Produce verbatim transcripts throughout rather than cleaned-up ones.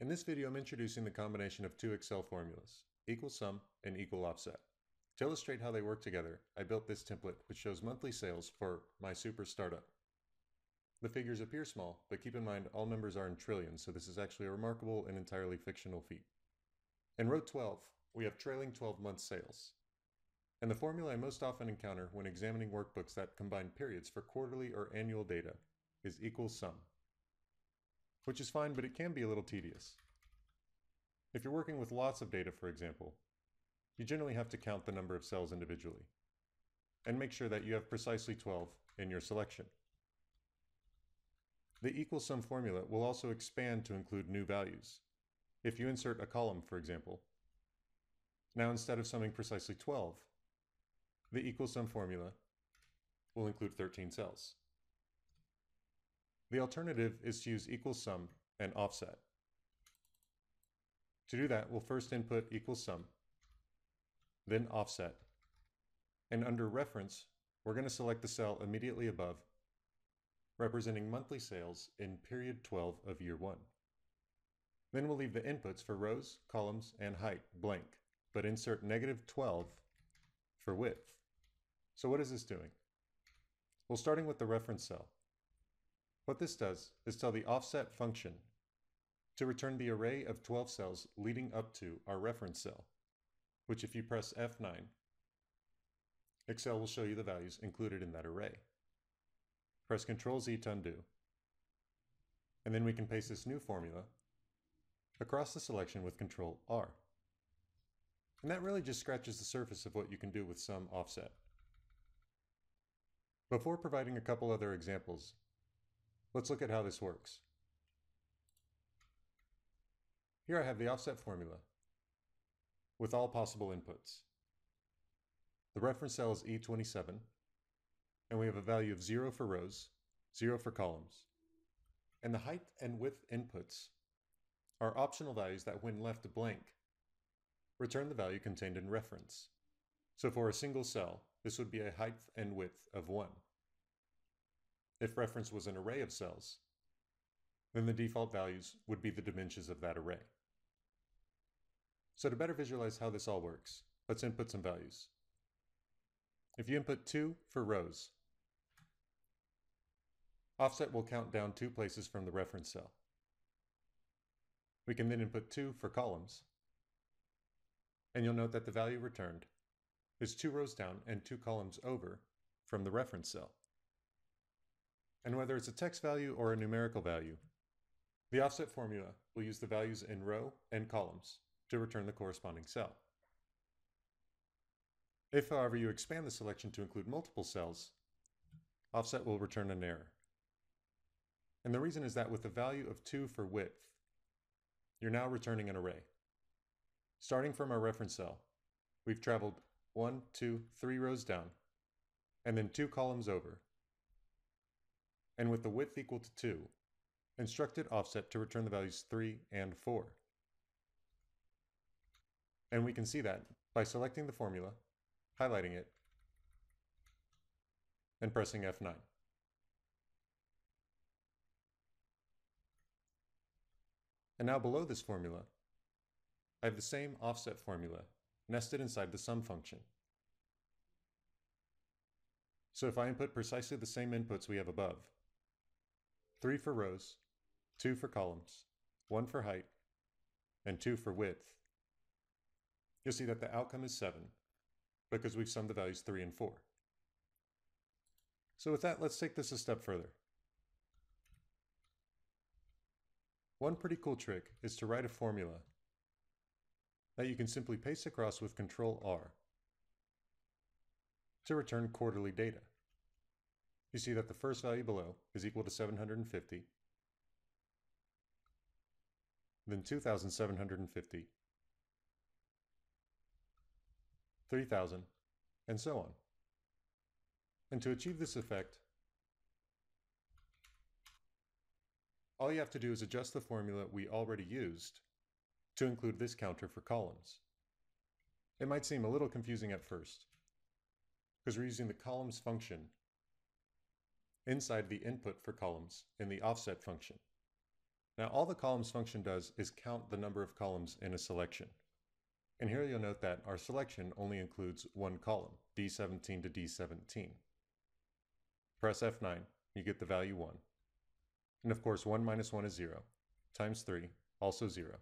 In this video, I'm introducing the combination of two Excel formulas, equal sum and equal offset. To illustrate how they work together, I built this template which shows monthly sales for my super startup. The figures appear small, but keep in mind all numbers are in trillions, so this is actually a remarkable and entirely fictional feat. In row twelve, we have trailing twelve month sales. And the formula I most often encounter when examining workbooks that combine periods for quarterly or annual data is equal sum, which is fine, but it can be a little tedious. If you're working with lots of data, for example, you generally have to count the number of cells individually and make sure that you have precisely twelve in your selection. The equal sum formula will also expand to include new values. If you insert a column, for example, now instead of summing precisely twelve, the equal sum formula will include thirteen cells. The alternative is to use equal sum and offset. To do that, we'll first input equal sum, then offset, and under reference, we're going to select the cell immediately above, representing monthly sales in period twelve of year one. Then we'll leave the inputs for rows, columns, and height blank, but insert negative twelve for width. So what is this doing? Well, starting with the reference cell, what this does is tell the offset function to return the array of twelve cells leading up to our reference cell, which if you press F nine, Excel will show you the values included in that array. Press control Z to undo, and then we can paste this new formula across the selection with control R. And that really just scratches the surface of what you can do with sum offset. Before providing a couple other examples, let's look at how this works. Here I have the offset formula with all possible inputs. The reference cell is E twenty-seven, and we have a value of zero for rows, zero for columns. And the height and width inputs are optional values that, when left blank, return the value contained in reference. So for a single cell, this would be a height and width of one. If reference was an array of cells, then the default values would be the dimensions of that array. So to better visualize how this all works, let's input some values. If you input two for rows, offset will count down two places from the reference cell. We can then input two for columns, and you'll note that the value returned is two rows down and two columns over from the reference cell. And whether it's a text value or a numerical value, the offset formula will use the values in row and columns to return the corresponding cell. If, however, you expand the selection to include multiple cells, offset will return an error. And the reason is that with the value of two for width, you're now returning an array. Starting from our reference cell, we've traveled one, two, three rows down, and then two columns over. And with the width equal to two, instructed offset to return the values three and four. And we can see that by selecting the formula, highlighting it, and pressing F nine. And now below this formula, I have the same offset formula nested inside the sum function. So if I input precisely the same inputs we have above, three for rows, two for columns, one for height, and two for width, you'll see that the outcome is seven because we've summed the values three and four. So with that, let's take this a step further. One pretty cool trick is to write a formula that you can simply paste across with control R to return quarterly data. You see that the first value below is equal to seven hundred fifty, then two thousand seven hundred fifty, three thousand, and so on. And to achieve this effect, all you have to do is adjust the formula we already used to include this counter for columns. It might seem a little confusing at first, because we're using the columns function inside the input for columns in the offset function. Now, all the columns function does is count the number of columns in a selection. And here you'll note that our selection only includes one column, D seventeen to D seventeen. Press F nine, you get the value one. And of course, one minus one is zero, times three, also zero.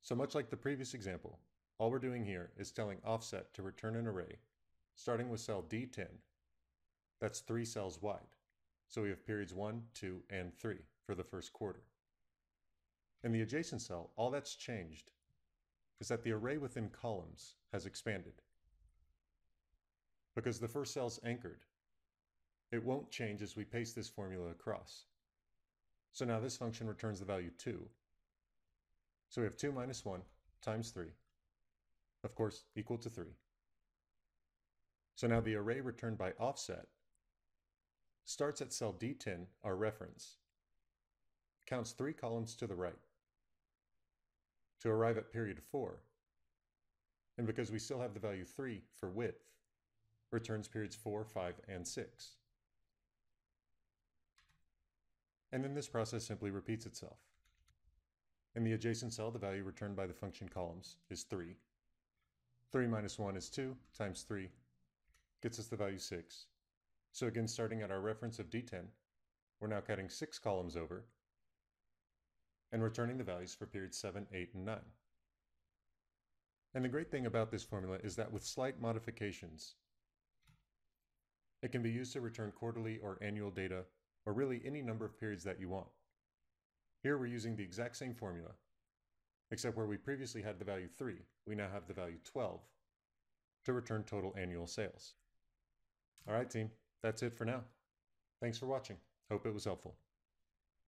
So much like the previous example, all we're doing here is telling OFFSET to return an array, starting with cell D ten. That's three cells wide. So we have periods one, two, and three for the first quarter. In the adjacent cell, all that's changed is that the array within columns has expanded. Because the first cell's anchored, it won't change as we paste this formula across. So now this function returns the value two. So we have two minus one times three, of course, equal to three. So now the array returned by OFFSET starts at cell D ten, our reference, counts three columns to the right, to arrive at period four, and because we still have the value three for width, returns periods four, five, and six. And then this process simply repeats itself. In the adjacent cell, the value returned by the function columns is three. three minus one is two, times three gets us the value six. So again, starting at our reference of D ten, we're now counting six columns over and returning the values for periods seven, eight, and nine. And the great thing about this formula is that with slight modifications, it can be used to return quarterly or annual data, or really any number of periods that you want. Here we're using the exact same formula, except where we previously had the value three, we now have the value twelve to return total annual sales. All right, team, that's it for now. Thanks for watching. Hope it was helpful.